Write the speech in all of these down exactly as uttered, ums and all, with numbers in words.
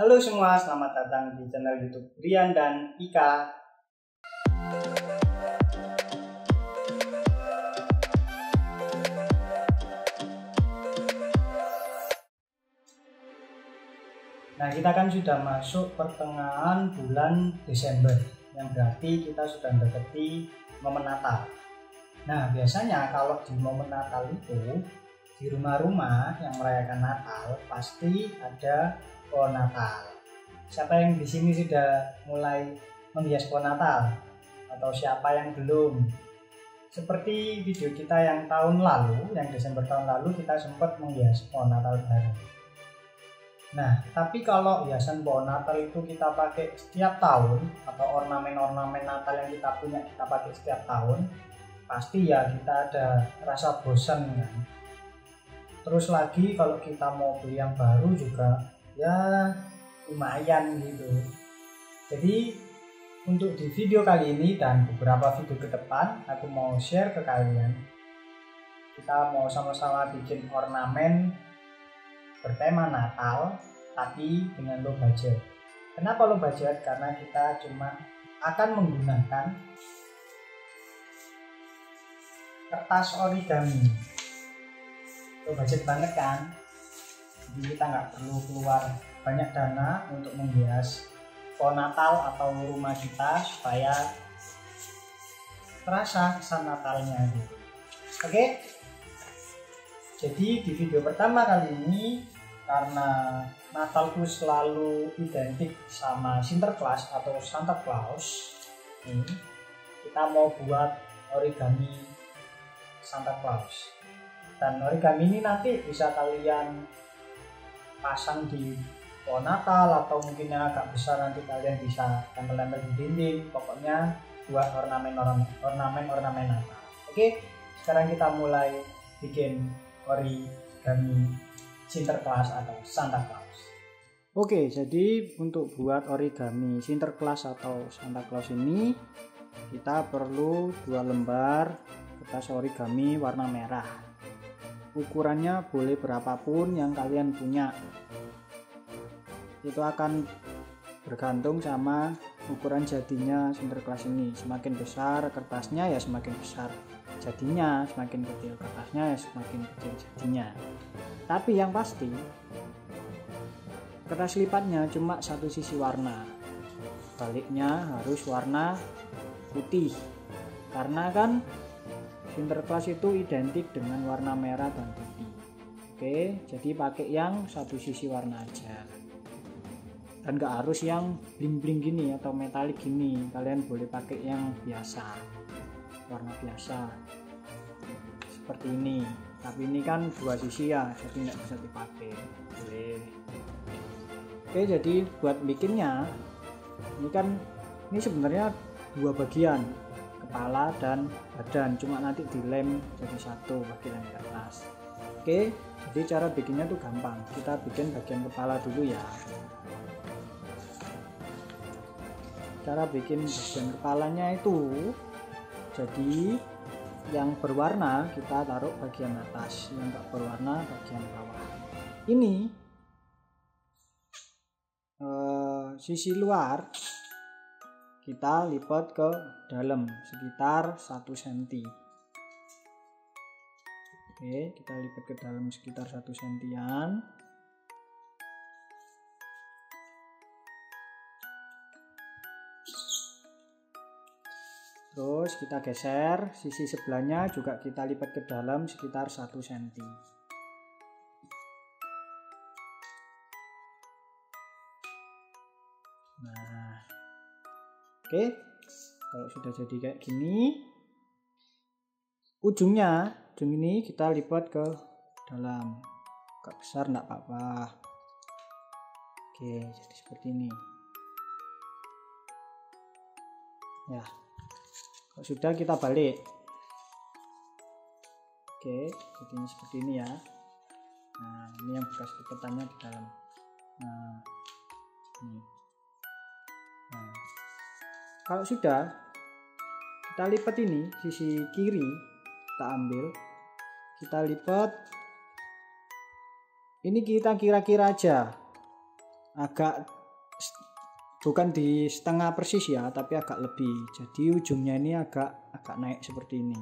Halo semua, selamat datang di channel YouTube Rian dan Ika. Nah, kita kan sudah masuk pertengahan bulan Desember, yang berarti kita sudah mendekati momen Natal. Nah, biasanya kalau di momen Natal itu, di rumah-rumah yang merayakan Natal pasti ada pohon Natal. Siapa yang di sini sudah mulai menghias pohon Natal? Atau siapa yang belum? Seperti video kita yang tahun lalu, yang Desember tahun lalu kita sempat menghias pohon Natal baru. Nah, tapi kalau hiasan pohon Natal itu kita pakai setiap tahun, atau ornamen-ornamen Natal yang kita punya kita pakai setiap tahun, pasti ya kita ada rasa bosan kan? Terus lagi kalau kita mau beli yang baru juga ya lumayan gitu. Jadi untuk di video kali ini dan beberapa video ke depan aku mau share ke kalian. Kita mau sama-sama bikin ornamen bertema Natal tapi dengan low budget. Kenapa low budget? Karena kita cuma akan menggunakan kertas origami. Budget banget kan, jadi kita nggak perlu keluar banyak dana untuk menghias pohon Natal atau rumah kita supaya terasa kesan Natalnya gitu. Oke, jadi di video pertama kali ini, karena Natalku selalu identik sama Sinterklas atau Santa Claus, ini kita mau buat origami Santa Claus. Dan origami ini nanti bisa kalian pasang di pohon Natal atau mungkin yang agak besar nanti kalian bisa tempel-tempel di dinding. Pokoknya buat ornamen-ornamen Natal. Oke, sekarang kita mulai bikin origami Sinterklas atau Santa Claus. Oke, jadi untuk buat origami Sinterklas atau Santa Claus ini kita perlu dua lembar kertas origami warna merah. Ukurannya boleh berapapun yang kalian punya, itu akan bergantung sama ukuran jadinya Sinterklas ini. Semakin besar kertasnya ya semakin besar jadinya, semakin kecil kertasnya ya semakin kecil jadinya. Tapi yang pasti kertas lipatnya cuma satu sisi warna, baliknya harus warna putih, karena kan Sinterklas itu identik dengan warna merah dan putih. Oke, jadi pakai yang satu sisi warna aja. Dan gak harus yang bling-bling gini atau metalik gini. Kalian boleh pakai yang biasa, warna biasa seperti ini. Tapi ini kan dua sisi ya, jadi nggak bisa dipakai. Boleh. Oke, jadi buat bikinnya ini kan ini sebenarnya dua bagian, kepala dan badan, cuma nanti dilem jadi satu bagian kertas. Oke, jadi cara bikinnya tuh gampang. Kita bikin bagian kepala dulu ya. Cara bikin bagian kepalanya itu, jadi yang berwarna kita taruh bagian atas, yang nggak berwarna bagian bawah. Ini eh, sisi luar kita lipat ke dalam sekitar satu sentimeter. Oke, kita lipat ke dalam sekitar satu sentimeter-an. Terus kita geser sisi sebelahnya juga kita lipat ke dalam sekitar satu sentimeter. Nah, oke, kalau sudah jadi kayak gini, ujungnya, ujung ini kita lipat ke dalam, agak besar enggak apa-apa. Oke, jadi seperti ini. Ya, kalau sudah kita balik. Oke, jadinya seperti ini ya. Nah, ini yang bekas lipatannya di dalam. Nah, ini. Kalau sudah, kita lipat ini, sisi kiri kita ambil, kita lipat, ini kita kira-kira aja, agak bukan di setengah persis ya, tapi agak lebih. Jadi ujungnya ini agak agak naik seperti ini.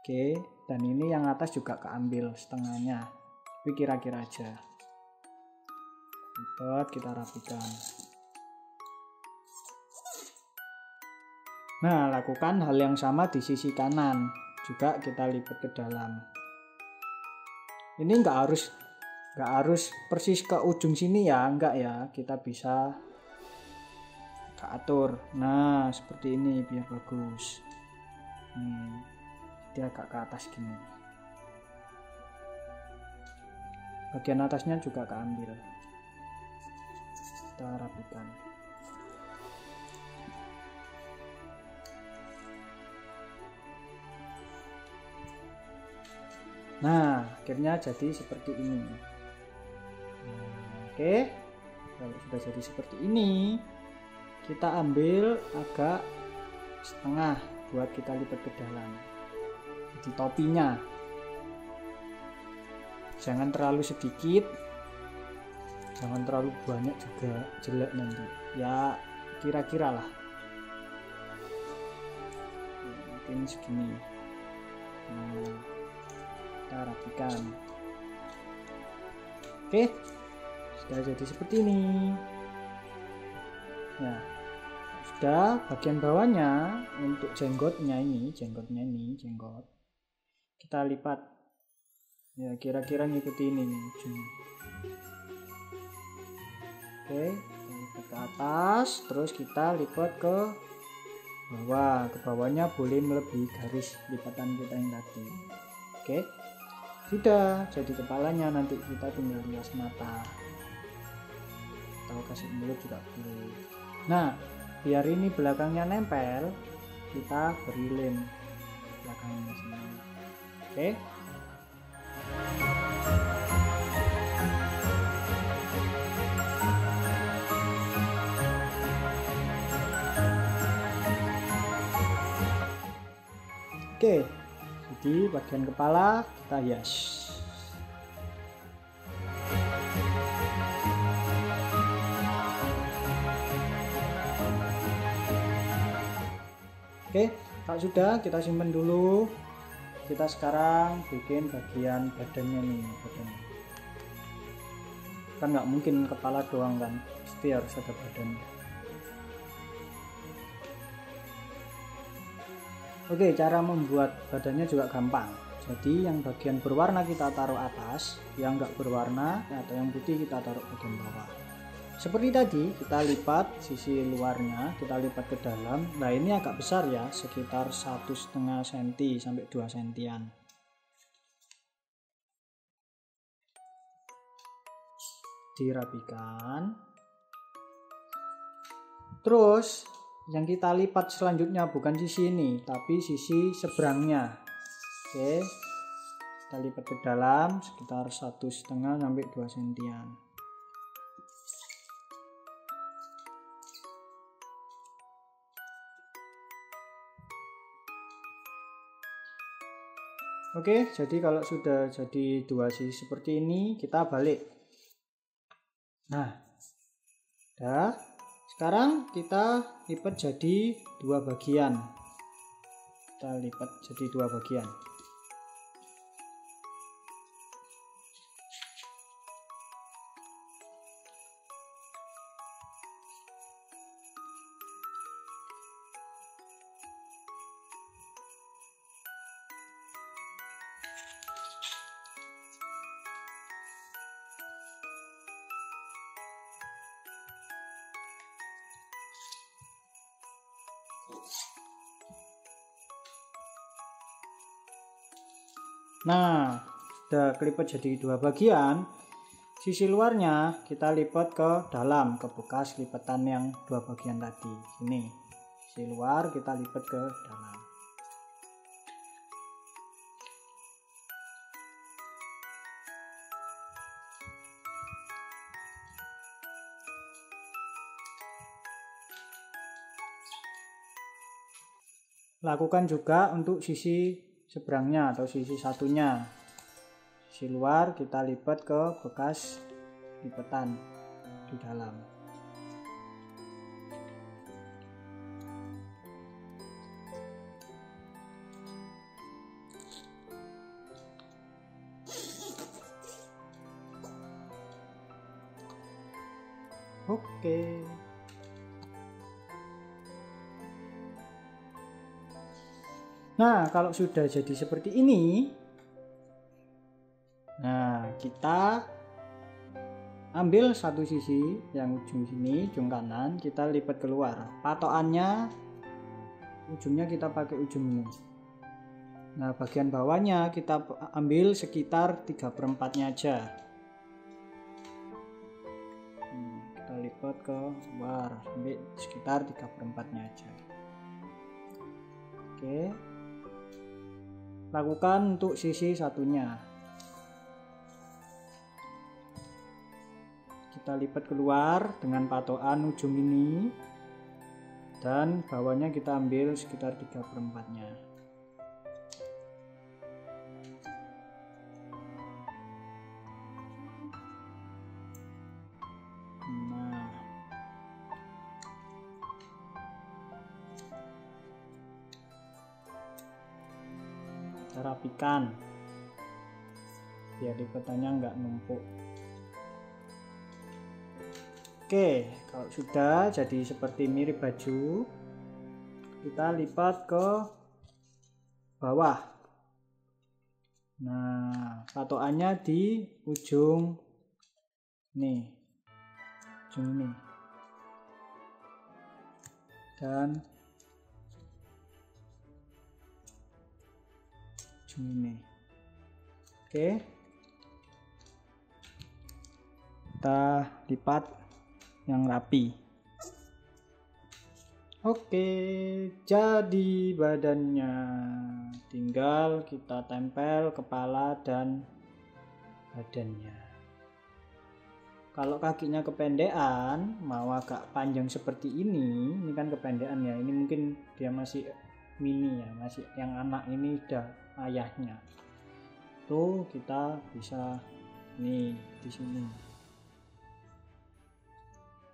Oke, dan ini yang atas juga keambil setengahnya, tapi kira-kira aja. Lipat, kita rapikan. Nah, lakukan hal yang sama di sisi kanan juga, kita lipat ke dalam. Ini nggak harus nggak harus persis ke ujung sini ya, enggak ya, kita bisa atur. Nah, seperti ini biar bagus. Hmm, dia agak ke atas gini. Bagian atasnya juga keambil. Kita rapikan. Nah, akhirnya jadi seperti ini. Hmm, oke, okay. Kalau sudah jadi seperti ini, kita ambil agak setengah buat kita lipat ke dalam. Jadi topinya jangan terlalu sedikit, jangan terlalu banyak juga, jelek nanti ya, kira-kira lah mungkin segini. Nah, kita rapikan. Oke, sudah jadi seperti ini. Nah, sudah. Bagian bawahnya untuk jenggotnya ini, jenggotnya ini, jenggot kita lipat ya, kira-kira ngikuti ini nih. Oke, kita lipat ke atas, terus kita lipat ke bawah. Ke bawahnya boleh melebihi garis lipatan kita yang tadi. Oke, sudah jadi kepalanya. Nanti kita tinggal hias mata atau kasih mulut juga boleh. Nah, biar ini belakangnya nempel, kita beri lem belakangnya sendiri. Oke. Oke. Jadi bagian kepala kita hias. Oke, kalau sudah kita simpan dulu. Kita sekarang bikin bagian badannya nih, badannya. Kan nggak mungkin kepala doang kan, pasti harus ada badannya. Oke, cara membuat badannya juga gampang. Jadi yang bagian berwarna kita taruh atas, yang nggak berwarna atau yang putih kita taruh bagian bawah. Seperti tadi, kita lipat sisi luarnya, kita lipat ke dalam. Nah, ini agak besar ya, sekitar satu koma lima sentimeter sampai dua sentimeteran. Dirapikan. Terus, yang kita lipat selanjutnya bukan sisi ini, tapi sisi seberangnya. Oke, kita lipat ke dalam sekitar satu koma lima sampai dua sentimeteran. Oke, jadi kalau sudah jadi dua sisi seperti ini, kita balik. Nah, dah. Sekarang kita lipat jadi dua bagian. Kita lipat jadi dua bagian. Nah, udah kelipat jadi dua bagian. Sisi luarnya kita lipat ke dalam, ke bekas lipatan yang dua bagian tadi. Ini sisi luar kita lipat ke dalam. Lakukan juga untuk sisi seberangnya atau sisi satunya. Sisi luar kita lipat ke bekas lipatan. di dalam. Oke. Nah, kalau sudah jadi seperti ini, nah kita ambil satu sisi yang ujung sini, ujung kanan, kita lipat keluar. Patokannya ujungnya kita pakai ujung ini. Nah, bagian bawahnya kita ambil sekitar tiga perempatnya aja. Lipat ke luar sampai sekitar tiga perempatnya aja. Oke, lakukan untuk sisi satunya, kita lipat keluar dengan patokan ujung ini dan bawahnya kita ambil sekitar tiga perempatnya. Rapikan biar lipatannya nggak numpuk. Oke, kalau sudah jadi seperti mirip baju, kita lipat ke bawah. Nah, patokannya di ujung nih, ujung ini, dan ini. Oke, kita lipat yang rapi. Oke, jadi badannya, tinggal kita tempel kepala dan badannya. Kalau kakinya kependean, mau agak panjang seperti ini, ini kan kependean ya, ini mungkin dia masih mini ya, masih yang anak ini udah ayahnya. Tuh kita bisa nih di sini.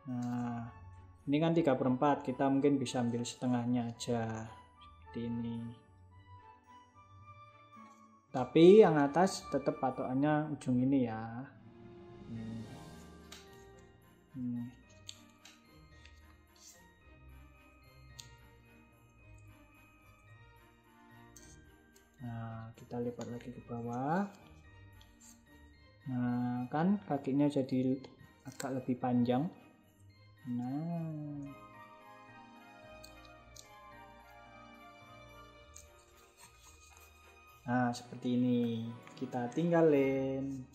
Nah, ini kan tiga perempat, kita mungkin bisa ambil setengahnya aja seperti ini. Tapi yang atas tetap patokannya ujung ini ya. Nih. Nih. Nah, kita lipat lagi ke bawah. Nah, kan kakinya jadi agak lebih panjang. Nah, nah seperti ini, kita tinggalin.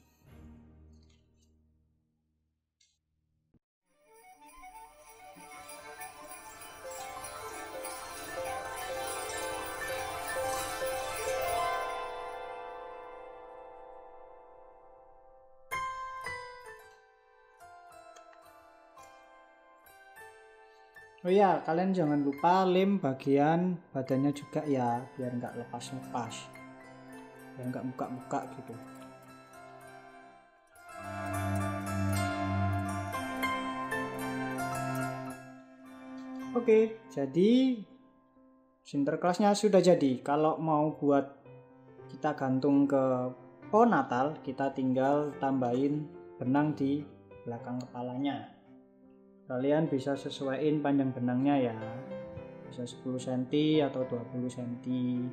Oh ya, kalian jangan lupa lem bagian badannya juga ya, biar nggak lepas-lepas, biar nggak buka-buka gitu. Oke, jadi Sinterklasnya sudah jadi. Kalau mau buat kita gantung ke pohon Natal, kita tinggal tambahin benang di belakang kepalanya. Kalian bisa sesuaiin panjang benangnya ya, bisa sepuluh sentimeter atau dua puluh sentimeter.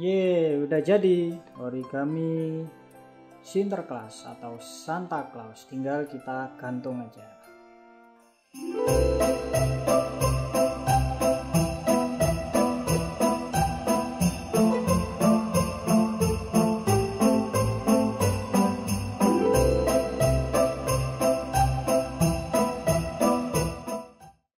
Yeay, udah jadi origami Sinterklas atau Santa Claus, tinggal kita gantung aja.